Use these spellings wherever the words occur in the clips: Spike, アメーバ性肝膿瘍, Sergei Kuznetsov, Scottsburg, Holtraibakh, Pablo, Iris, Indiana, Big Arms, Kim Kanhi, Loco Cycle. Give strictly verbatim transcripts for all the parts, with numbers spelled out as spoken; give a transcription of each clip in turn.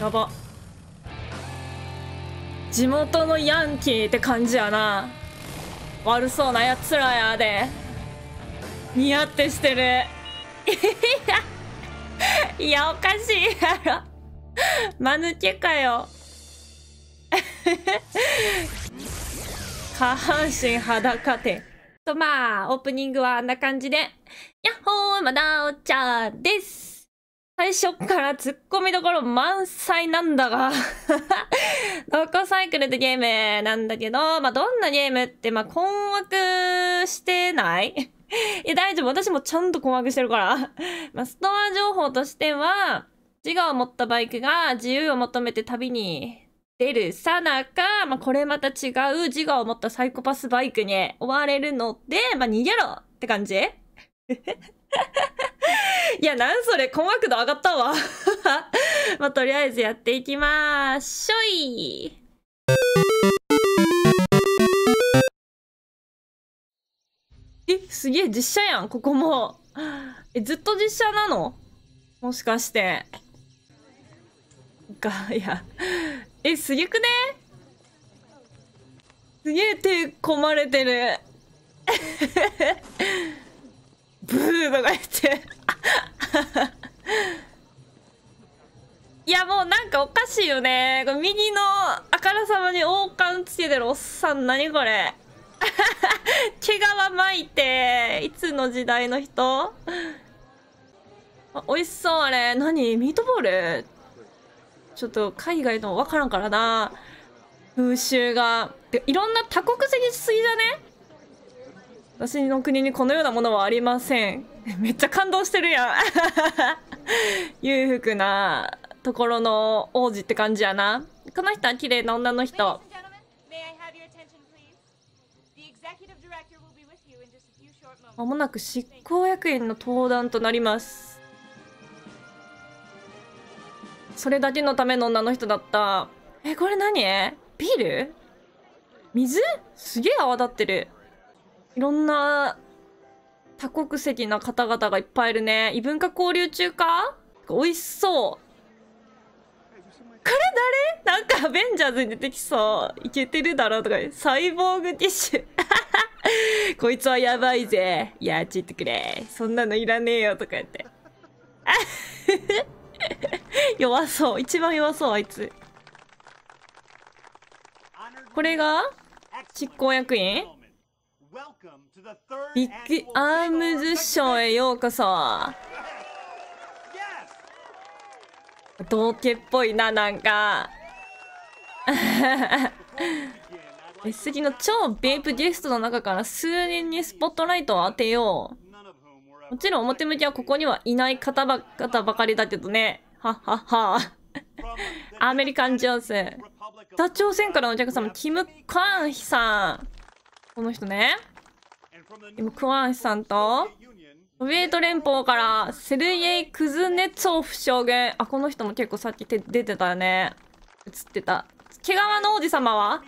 やば。地元のヤンキーって感じやな。悪そうなやつらやで。似合ってしてる。いや、いやおかしいやろ。間抜けかよ。下半身裸手と、まあオープニングはあんな感じで、やっほーまだおちゃんです。最初からツッコミどころ満載なんだが、ロコサイクルってゲームなんだけど、まあ、どんなゲームって、まあ、困惑してないいや、大丈夫。私もちゃんと困惑してるから。まあ、ストア情報としては、自我を持ったバイクが自由を求めて旅に出るさなか、まあ、これまた違う自我を持ったサイコパスバイクに追われるので、まあ、逃げろって感じいや、なんそれ、困惑度上がったわ。まあ、とりあえずやっていきまーしょい。え、すげえ実写やん、ここも。え、ずっと実写なの？もしかして。が、いや。え、すげくね？すげえ手込まれてる。ブーとか言っていや、もうなんかおかしいよね。右のあからさまに王冠つけてるおっさん、何これ毛皮巻いて、いつの時代の人。あ、美味しそう。あれ何、ミートボール。ちょっと海外の分からんからな、風習が。いろんな多国籍しすぎじゃね？私の国にこのようなものはありません。めっちゃ感動してるやん裕福なところの王子って感じやな。この人は綺麗な女の人。まもなく執行役員の登壇となります。それだけのための女の人だった。え、これ何？ビール？水？すげえ泡立ってる。いろんな多国籍な方々がいっぱいいるね。異文化交流中か。美味しそう。これ誰？なんかアベンジャーズに出てきそう。イケてるだろとか。サイボーグティッシュこいつはやばいぜ。いや、ちょっとくれ、そんなのいらねえよとか言って弱そう、一番弱そうあいつ。これが執行役員。ビッグアームズショーへようこそ。道家っぽいな、なんか次の超ブイアイピーゲストの中から数人にスポットライトを当てよう。もちろん表向きはここにはいない方ばかりだけどね。はっはっはアメリカンジョーズ。北朝鮮からのお客様、キム・カンヒさん。この人ね。クワンシさんと、ソビエト連邦からセルゲイ・クズネツォフ将軍。あ、この人も結構さっき出てたよね。映ってた。毛皮の王子様は？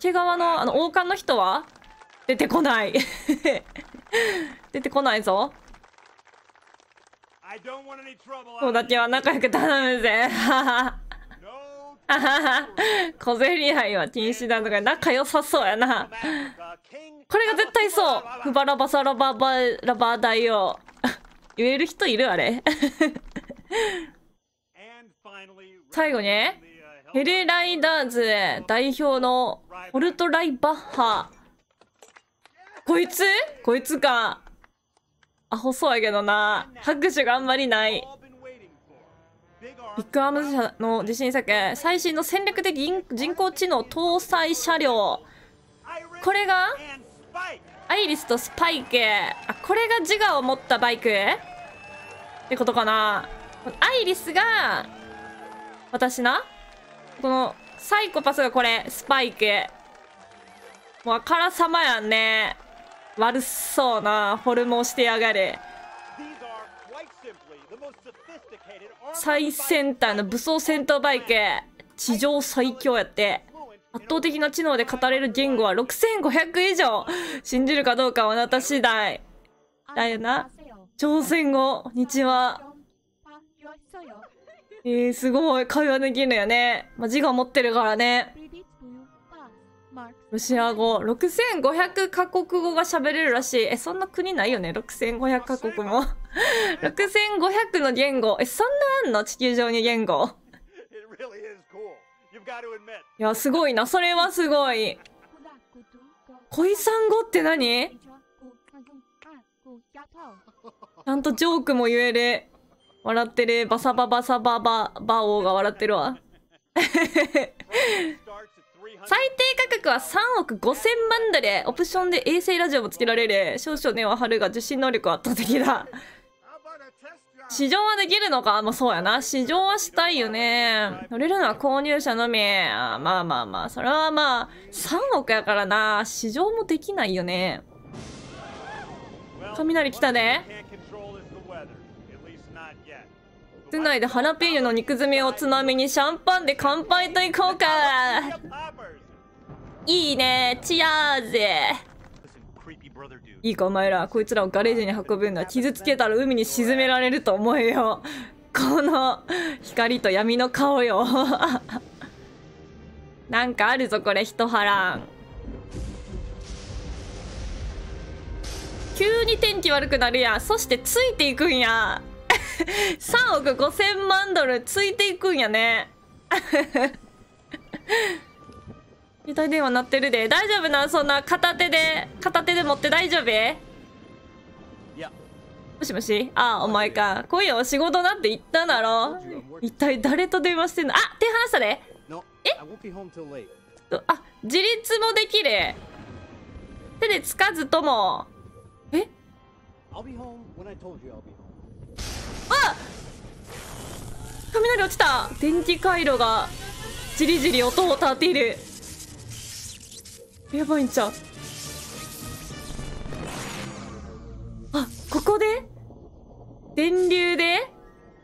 毛皮のあの王冠の人は？出てこない出てこないぞ。ここだけは仲良く頼むぜあはは、小競り合いは禁止だとか、仲良さそうやな。これが絶対そう。フバラバサラババラバ大王。言える人いるあれ最後に、ヘルライダーズ代表のホルトライバッハ。こいつこいつか。アホそうやけどな。拍手があんまりない。ビッグアームズ社の自信作、最新の戦略的人工知能搭載車両。これがアイリスとスパイク。あ、これが自我を持ったバイクってことかな。アイリスが私な、このサイコパスがこれスパイク。もうあからさまやんね。悪そうなフォルムをしてやがる。最先端の武装戦闘バイク。地上最強やって。圧倒的な知能で語れる言語はろくせんごひゃく以上。信じるかどうかはあなた次第だよな。朝鮮語、日はえー、すごい会話できるのよね。まあ、字が持ってるからね。ロシア語ろくせんごひゃくカ国語が喋れるらしい。え、そんな国ないよね。ろくせんごひゃくカ国もろくせんごひゃくの言語。え、そんなあんの地球上に言語。いや、すごいな。それはすごい。恋産語って何？ちゃんとジョークも言える。笑ってる。バサババサバババオが笑ってるわ。最低価格はさんおくごせんまんドル。オプションで衛星ラジオもつけられる。少々根は張るが受信能力は圧倒的だ。試乗はできるのか。まあそうやな。試乗はしたいよね。乗れるのは購入者のみ。あ、まあまあまあ。それはまあ、さんおくやからな。試乗もできないよね。雷来たね。室内でハラペーニョの肉詰めをつまみにシャンパンで乾杯といこうか。いいね。チアーゼ。いいかお前ら、こいつらをガレージに運ぶんだ。傷つけたら海に沈められると思えよ。この光と闇の顔よ。なんかあるぞこれ、人波乱。急に天気悪くなるや。そしてついていくんや。さんおくごせんまんドルついていくんやね。携帯電話鳴ってるで。大丈夫な、そんな片手で片手で持って大丈夫？もしもし。ああ、お前か。来いよ、仕事だって言っただろ。一体誰と電話してんの？あ、手離したで。え？あ、自立もできる。手でつかずとも。え？あ、雷落ちた。電気回路がじりじり音を立てる。やばいんちゃう。あ、ここで電流で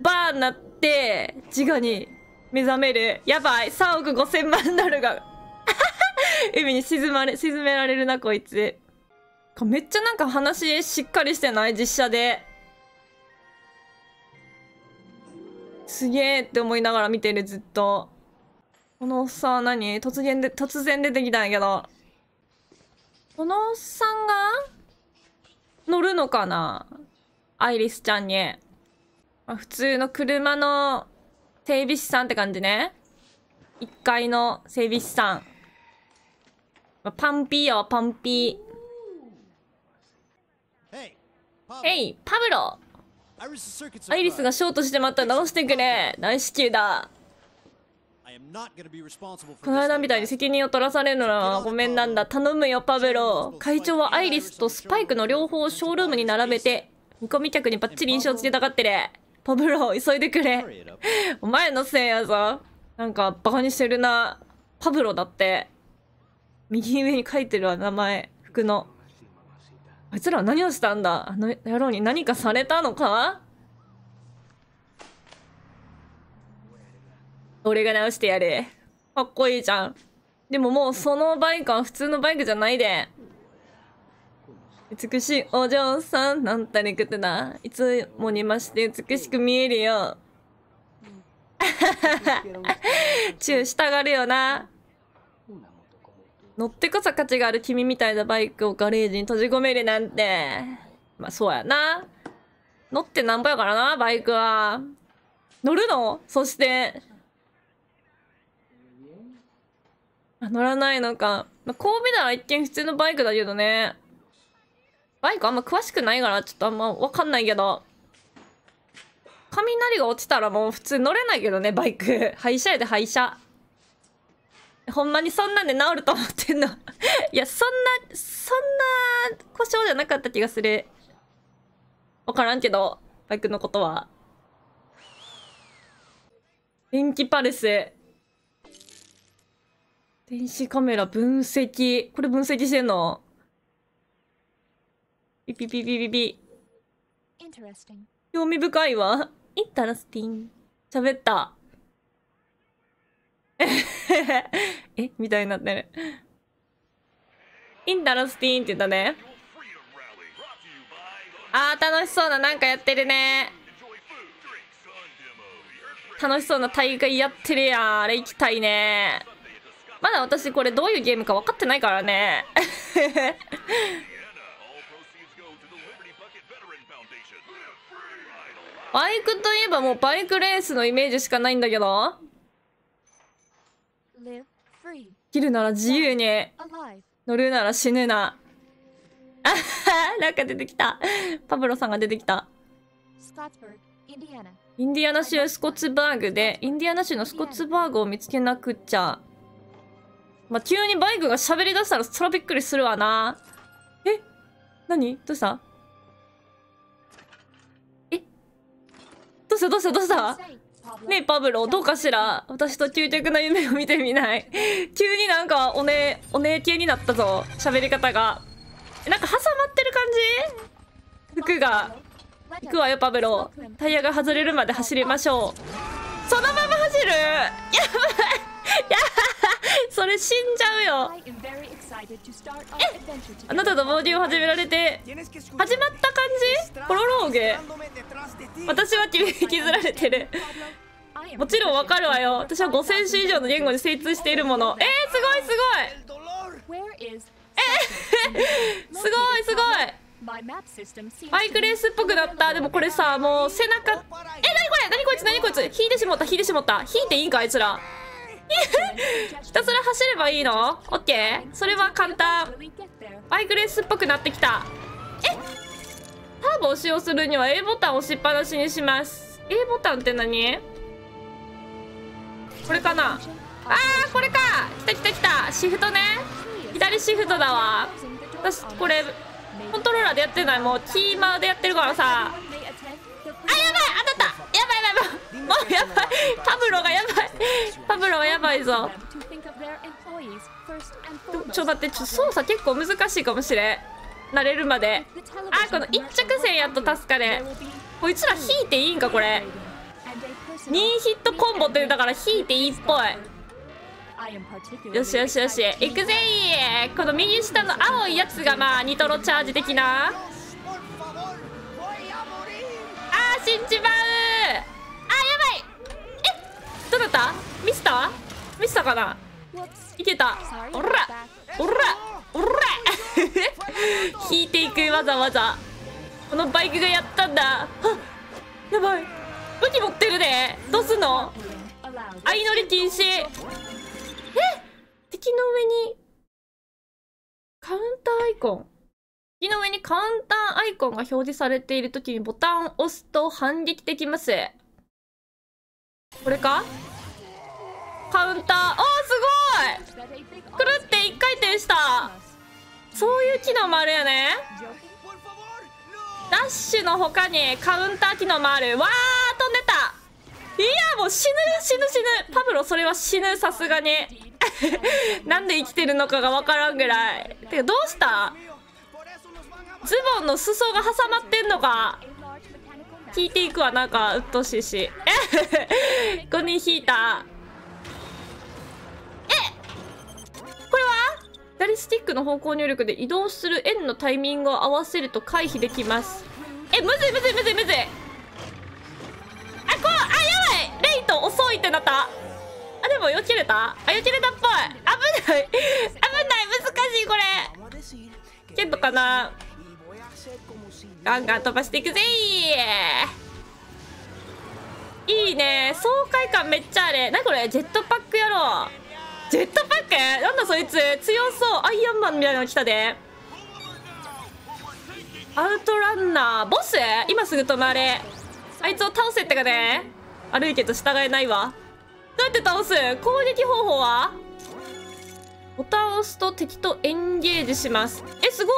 バーンなって自我に目覚める。やばい。さんおくごせんまんドルが海に沈まれ沈められるなこいつ。めっちゃなんか話しっかりしてない？実写ですげえって思いながら見てるずっと。このおっさん何？突然で突然出てきたんやけど。このおっさんが乗るのかな？アイリスちゃんに。まあ、普通の車の整備士さんって感じね。いっかいの整備士さん。まあ、パンピーやわ、パンピー。ヘイ、パブロ。アイリスがショートしてまったら直してくれ。大至急だ。この間みたいに責任を取らされるのはごめんなんだ。頼むよパブロ。会長はアイリスとスパイクの両方をショールームに並べて見込み客にバッチリ印象をつけたがってる。パブロ急いでくれ。お前のせいやぞ。なんかバカにしてるな。パブロだって右上に書いてるわ、名前、服の。あいつらは何をしたんだ。あの野郎に何かされたのか。俺が直してやる。かっこいいじゃん。でももうそのバイクは普通のバイクじゃないで。美しいお嬢さん、なんたりくてな。いつもに増して美しく見えるよ。チューしたがるよな。乗ってこそ価値がある君みたいなバイクをガレージに閉じ込めるなんて。まあそうやな。乗ってなんぼやからな、バイクは。乗るの？そして。乗らないのか。まあ、こう見たら一見普通のバイクだけどね。バイクあんま詳しくないからちょっとあんまわかんないけど。雷が落ちたらもう普通乗れないけどね、バイク。廃車やで、廃車。ほんまにそんなんで治ると思ってんの？いや、そんな、そんな故障じゃなかった気がする。わからんけど、バイクのことは。電気パルス。電子カメラ分析。これ分析してんの？ピピピピピピ。興味深いわ。インタラスティン。喋った。え？みたいになってる。インタラスティンって言ったね。あー、楽しそうななんかやってるね。楽しそうな大会やってるやん。あれ行きたいね。まだ私これどういうゲームか分かってないからね。バイクといえばもうバイクレースのイメージしかないんだけど。生きるなら自由に、乗るなら死ぬな。あはは、なんか出てきた。パブロさんが出てきた。インディアナ州スコッツバーグで、インディアナ州のスコッツバーグを見つけなくっちゃ。まあ、急にバイクが喋り出したらそらびっくりするわな。え、何？どうした？え、どうしたどうしたどうしたねえパブロ、どうかしら。私と究極の夢を見てみない？急になんかおねえ、おねえ系になったぞ、喋り方が。なんか挟まってる感じ？服が。行くわよパブロ、タイヤが外れるまで走りましょう。そのまま走る。やばい、やばい、それ死んじゃうよ。え、あなたと冒険を始められて、始まった感じ？プロローグ。私は君に引きずられてる。もちろんわかるわよ、私はごせん種以上の言語に精通しているもの。えー、すごいすごい、えー、すごいすごい、バイクレースっぽくなった。でもこれさ、もう背中、え、なにこれ、なにこいつ、なにこいつ、引いてしもった、引いてしもった、引いていいんかあいつら。ひたすら走ればいいの？オッケー、それは簡単。バイクレースっぽくなってきた。え、ターボを使用するには A ボタンを押しっぱなしにします。A ボタンって何？これかな。あー、これか。きたきたきた、シフトね。左シフトだわ。私、これ。コントローラーでやってない、もうキーマーでやってるからさ。あ、やばい、当たった、やばいやばい、もうやばい、パブロがやばい、パブロはやばいぞ。ちょっと待って、ちょ操作結構難しいかもしれん、慣れるまで。あ、この一着線やっと助かれ。こいつら引いていいんかこれ。にヒットコンボって言うだから引いていいっぽい。よしよしよし、いくぜー。この右下の青いやつがまあニトロチャージ的な。あー、死んじまう。あー、やばい。え、どうだった？ミスター？ミスターかな。いけた。おらおらおら引いていく、わざわざこのバイクがやったんだ。あ、やばい、武器持ってるね。どうすんの？相乗り禁止。え、敵の上にカウンターアイコン、敵の上にカウンターアイコンが表示されているときにボタンを押すと反撃できます。これか、カウンター。あー、すごい、くるって一回転した。そういう機能もあるよね。ダッシュの他にカウンター機能もあるわ。ー、飛んでった。いや、もう死ぬ死ぬ死ぬ。パブロ、それは死ぬ、さすがに。なんで生きてるのかが分からんぐらい。てかどうした？ズボンの裾が挟まってんのか。引いていくわ、なんかうっとうしいし。ごにん引いた。え、これは左スティックの方向入力で移動する円のタイミングを合わせると回避できます。え、むずいむずいむずいむずい。あ、こう、あ、レイト遅いってなった。あ、でもよけれた。あ、よけれたっぽい。危ない危ない、難しいこれ。ケントかな。ガンガン飛ばしていくぜー。いいね、爽快感めっちゃあれ。なにこれ、ジェットパックやろ。ジェットパックなんだそいつ、強そう。アイアンマンみたいなの来たで。アウトランナーボス、今すぐ止まれ。あいつを倒せってかね。悪いけど従えないわ。どうやって倒す？攻撃方法は？ボタンを押すと敵とエンゲージします。え、すごい！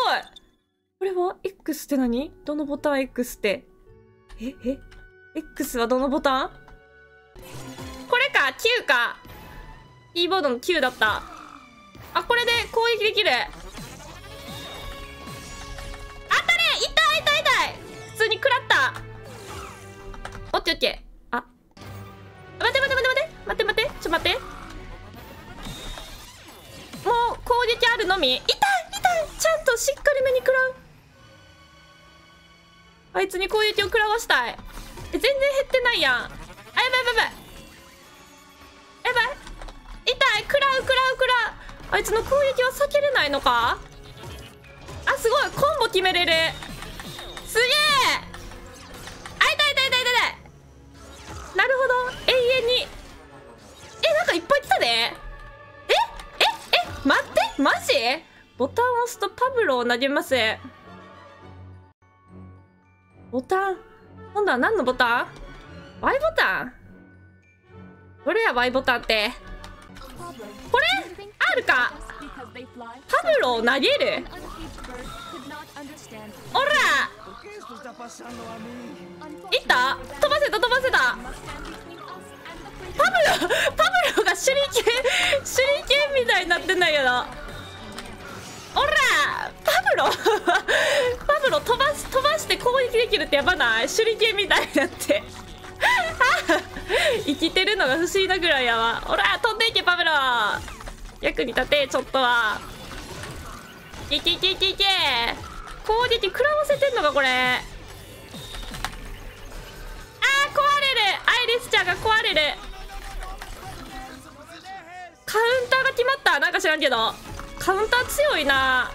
これは X って何？どのボタン X って。え、え？ X はどのボタン？これか！ キュー か！キーボードの キュー だった。あ、これで攻撃できる。当たれ！痛い痛い痛い！普通に食らった。オッケーオッケー。待て待て待て待て待て待て、ちょっと待って、もう攻撃あるのみ。痛い痛い、ちゃんとしっかり目に食らう。あいつに攻撃を食らわしたい。え、全然減ってないやん。あ、やばいやばいやばい。食らうくらう。あいつの攻撃は避けれないのか。あ、すごいコンボ決めれる。すげえ。あ、痛い痛い痛い痛い。なるほど、永遠に。え、なんかいっぱい来たで。えええ、待って、マジ。ボタンを押すとパブロを投げます。ボタン、今度は何のボタン。 Y ボタン。どれや Y ボタンって。これ R か。パブロを投げる。おら、いった、飛ばせた飛ばせた。パブロパブロが手裏剣手裏剣みたいになってんだけど。おら、パブロパブロ飛ばす飛ばして攻撃できるってやばない。手裏剣みたいになって生きてるのが不思議なぐらいやわ。おら、飛んでいけパブロ。役に立て、ちょっとは。いけいけいけいけ。攻撃食らわせてんのかこれ。あー、壊れる。アイリスちゃんが壊れる。カウンターが決まった。なんか知らんけどカウンター強いな。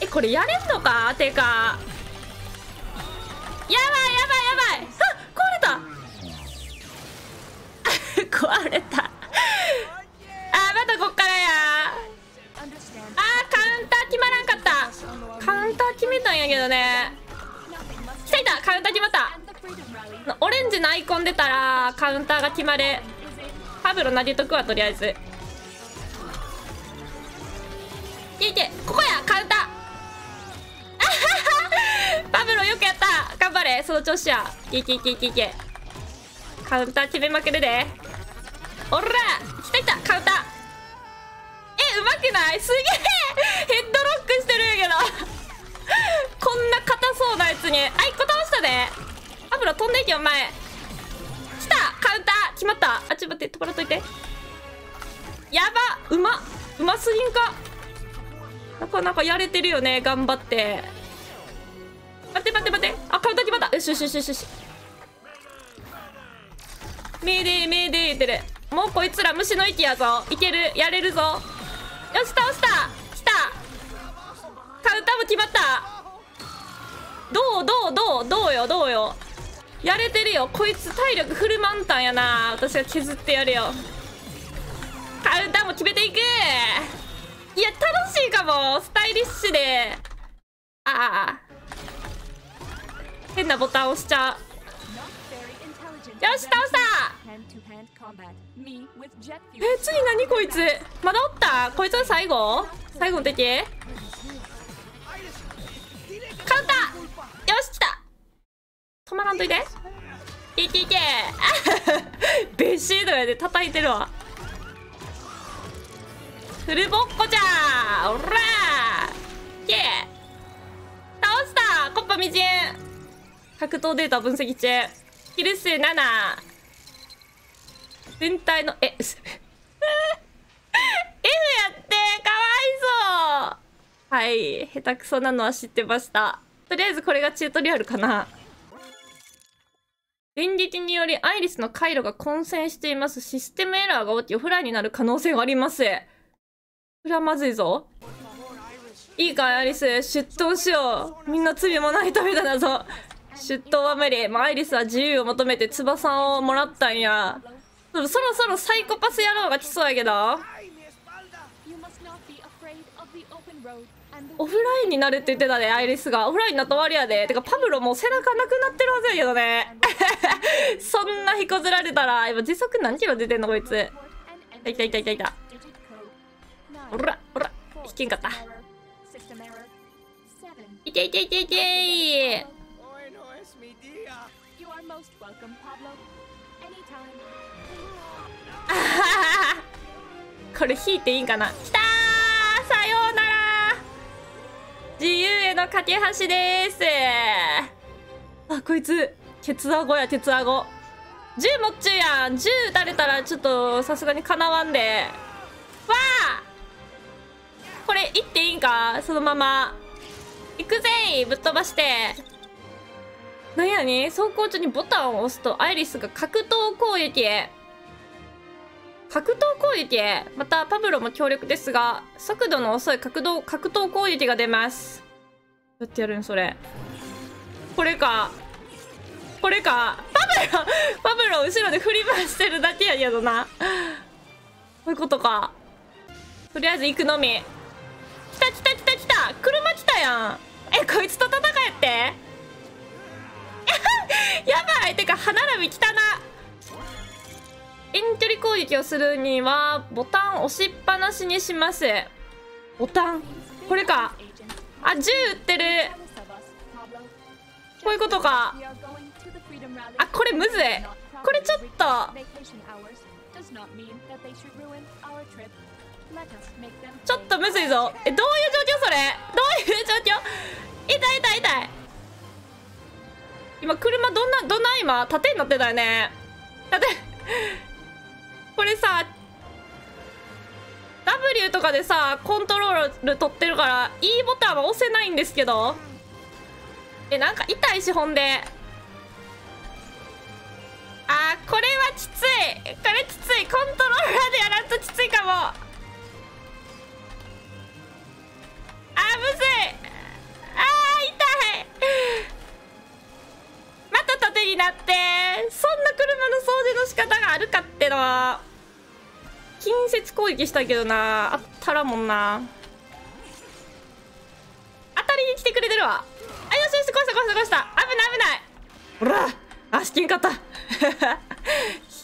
え、これやれんのか。てか、やばいやばいやばい。あ、壊れた壊れた。あー、またこっからや。あー、カウンター決まらんかった。カウンター決めたんやけどね。来た来た、カウンター決まった。オレンジのアイコン出たらカウンターが決まる。パブロ投げとくわ、とりあえず。いけいけ、ここや、カウンター。パブロよくやった。頑張れ、その調子や。いけいけいけいけ。カウンター決めまくるで。おら、来た来た、カウンター。うまくない？すげえヘッドロックしてるんやけどこんな硬そうなやつに。あ、いっこ倒したで。パブロ飛んでいけお前。来た、カウンター決まった。あ、ちょっと待って、止まらっといて。やば、うまうますぎんか。なかなかやれてるよね、頑張って。待って待って待って、あ、カウンター決まった。よしよしよしよし。メーデーメーデー言ってる。もうこいつら虫の息やぞ。いける、やれるぞ。よし、倒した。来た、カウンターも決まった。どうどうどうどうよどうよ。やれてるよ、こいつ体力フル満タンやな。私が削ってやるよ。カウンターも決めていく。いや、楽しいかも。スタイリッシュで。ああ、変なボタン押しちゃう。よし、倒した。え、次何こいつ。まだおった。こいつは最後最後の敵。カウンター、よし、来た。止まらんといて。いけいけベシードやで、叩いてるわ。フルボッコじゃー。おらー、いけ。倒した。コッパみじん。格闘データ分析中。キル数なな。全体のえ F やって、かわいそう。はい、下手くそなのは知ってました。とりあえずこれがチュートリアルかな。電撃によりアイリスの回路が混戦しています。システムエラーが起き、オフラインになる可能性があります。それはまずいぞ。いいかい、アイリス、出頭しよう。みんな罪もないためだなぞ。出頭は無理。まあ、アイリスは自由を求めて翼をもらったんや。そろそろサイコパス野郎が来そうやけど。オフラインになるって言ってたね、アイリスが。オフラインになった終わりやで。てかパブロもう背中なくなってるはずやけどねそんな引こずられたら。今時速何キロ出てんのこいつ。いたいたいたいた。おらおら、引けんかった。いけいけいけいけ。これ引いていいんかな。きたー、さようなら。自由への架け橋でーす。あ、こいつケツアゴや、ケツアゴ。銃持っちゅうやん。銃撃たれたらちょっとさすがにかなわんで。わあ、これいっていいんか。そのまま行くぜー。ぶっ飛ばして。なんやね、走行中にボタンを押すとアイリスが格闘攻撃へ。格闘攻撃へ、またパブロも強力ですが、速度の遅い格闘、格闘攻撃が出ます。どうやってやるんそれ。これか。これか。パブロパブロ後ろで振り回してるだけやけどな。こういうことか。とりあえず行くのみ。来た来た来た来た、車来たやん。え、こいつと戦えってやばい。てか歯並び汚な。遠距離攻撃をするにはボタン押しっぱなしにします。ボタンこれか。あ、銃撃ってる。こういうことか。あ、これむずい。これちょっとちょっとむずいぞ。え、どういう状況それ。どういう状況。痛い痛い痛い。今車どんなどんな今縦になってたよね。縦これさ ダブリュー とかでさコントロール取ってるから イー ボタンは押せないんですけど。え、なんか痛いし、ほんであーこれはきつい。これきつい。コントローラーでやらんときついかも。あーむずい。あー痛い。また縦になって、そんな車の掃除の仕方があるかってのは。近接攻撃したけどな、あったらもんな。当たりに来てくれてるわ。あ、よしよし、こうしたこうしたこうした。危ない危ない。ほら足きんかった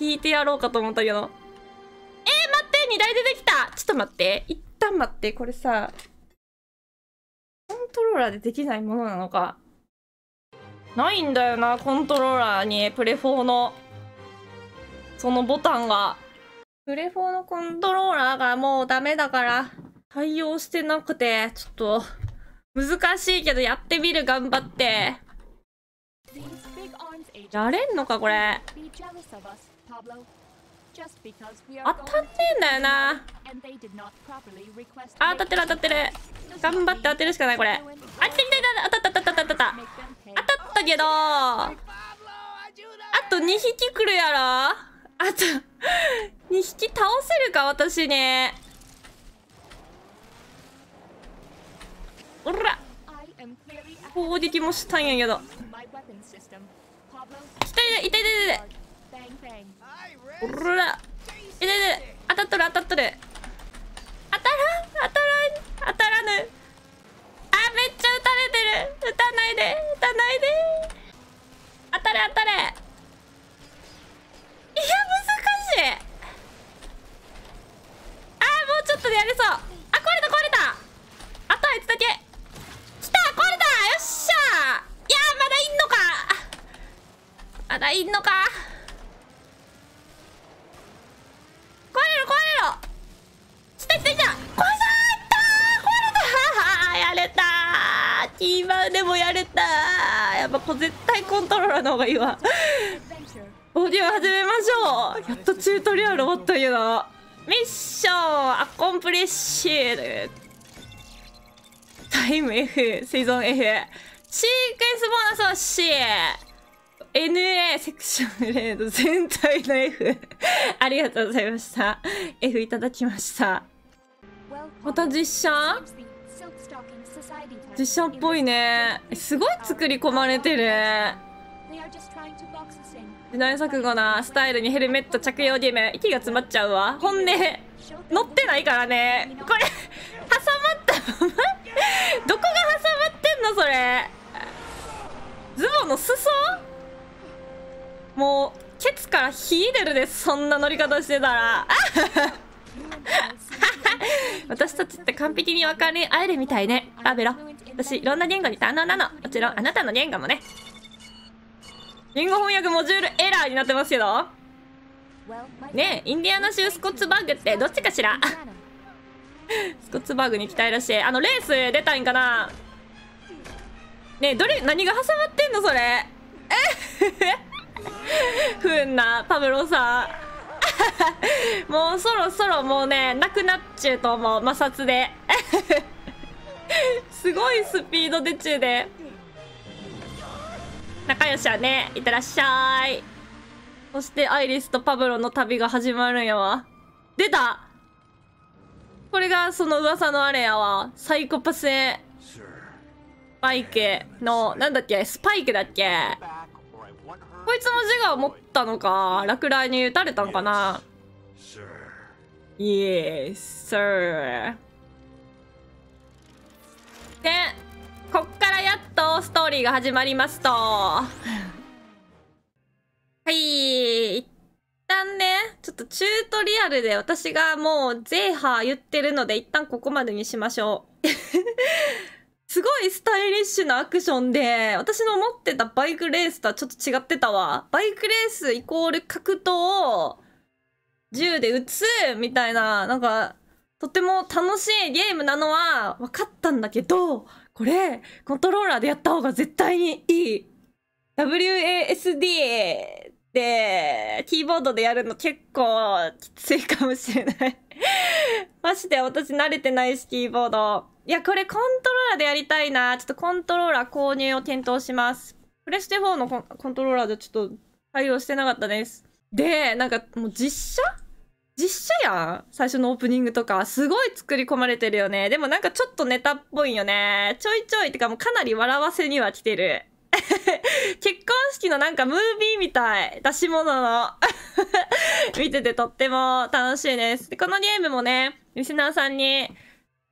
引いてやろうかと思ったけど。えー、待ってにだい出てきた。ちょっと待って一旦待って、これさコントローラーでできないものなのか。ないんだよなコントローラーにプレフォーのそのボタンが。プレフォーのコントローラーがもうダメだから対応してなくて、ちょっと難しいけどやってみる。頑張ってやれんのかこれ。当たってんだよな。あ、当たってる当たってる。頑張って当てるしかないこれ。あ、来て来て来て。当たった当たった当たった当たった当たったけど、あとにひき来るやろ。あとにひき倒せるか私ね。おら攻撃もしたんやけど。痛い痛い痛い痛い痛い。おら痛い痛い。当たっとる当たっとる。当たらん当たらん当たらぬ。あ、めっちゃ撃たれてる。撃たないで撃たないで。当たれ当たれ。いや難しい。あーもうちょっとでやれそう。あ、壊れた壊れた。あとあいつだけ来た。壊れた。よっしゃー。いやーまだいんのか。まだいんのか。壊れろ壊れろ。来た来た来た。壊さーいったー。壊れたー。やれたー。キーマンでもやれたー。やっぱこ絶対コントローラーの方がいいわオーディオ始めましょう。やっとチュートリアル終わったけど。ミッションアコンプリッシュー。タイム F セゾン F シークエンスボーナスを Cエヌエー セクションレード全体の F ありがとうございました。 F いただきました。また実写実写っぽいね。すごい作り込まれてる。時代錯誤なスタイルにヘルメット着用ゲーム。息が詰まっちゃうわ。本音乗ってないからねこれ挟まったどこが挟まってんのそれ。ズボンの裾もうケツから火出るです。そんな乗り方してたら私たちって完璧に分かり合えるみたいねパブロ。私いろんな言語に堪能なの。もちろんあなたの言語もね。言語翻訳モジュールエラーになってますけどねえ。インディアナ州スコッツバーグってどっちかしらスコッツバーグに行きたいらしい。あのレース出たいんかなねえ。どれ何が挟まってんのそれえふんなパブロさんもうそろそろもうねなくなっちゅうと思う摩擦ですごいスピードでちゅうで。仲良しはねいってらっしゃい。そしてアイリスとパブロの旅が始まるんやわ。出た、これがその噂のあれやわ。サイコパスバイケの、なんだっけ、スパイクだっけ。こいつも自我を持ったのか、落雷に打たれたのかな。イエーイ、サー。で、こっからやっとストーリーが始まりますと。はい。一旦ね、ちょっとチュートリアルで私がもうゼーハー言ってるので、一旦ここまでにしましょう。すごいスタイリッシュなアクションで、私の持ってたバイクレースとはちょっと違ってたわ。バイクレースイコール格闘を銃で撃つみたいな、なんか、とても楽しいゲームなのは分かったんだけど、これ、コントローラーでやった方が絶対にいい。ダブリューエスディー で、キーボードでやるの結構きついかもしれない。まして私慣れてないし、キーボード。いや、これコントローラーでやりたいな。ちょっとコントローラー購入を検討します。プレステフォーのコン、コントローラーでちょっと対応してなかったです。で、なんかもう実写実写やん。最初のオープニングとか。すごい作り込まれてるよね。でもなんかちょっとネタっぽいよね。ちょいちょいってかもうかなり笑わせには来てる。結婚式のなんかムービーみたい。出し物の。見ててとっても楽しいです。で、このゲームもね、リスナーさんに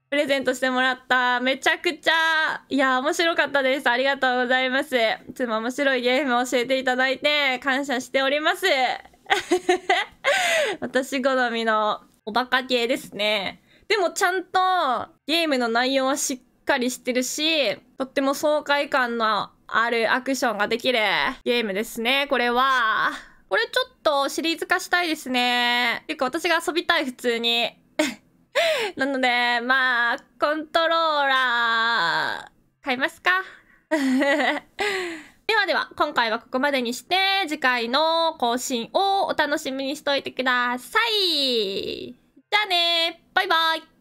プレゼントしてもらった。めちゃくちゃ、いや、面白かったです。ありがとうございます。いつも面白いゲームを教えていただいて、感謝しております。私好みのおバカ系ですね。でもちゃんとゲームの内容はしっかりしてるし、とっても爽快感のあるアクションができるゲームですね、これは。これちょっとシリーズ化したいですね。結構私が遊びたい、普通に。なので、まあ、コントローラー、買いますか。ではでは、今回はここまでにして、次回の更新をお楽しみにしといてください。じゃあね、バイバイ。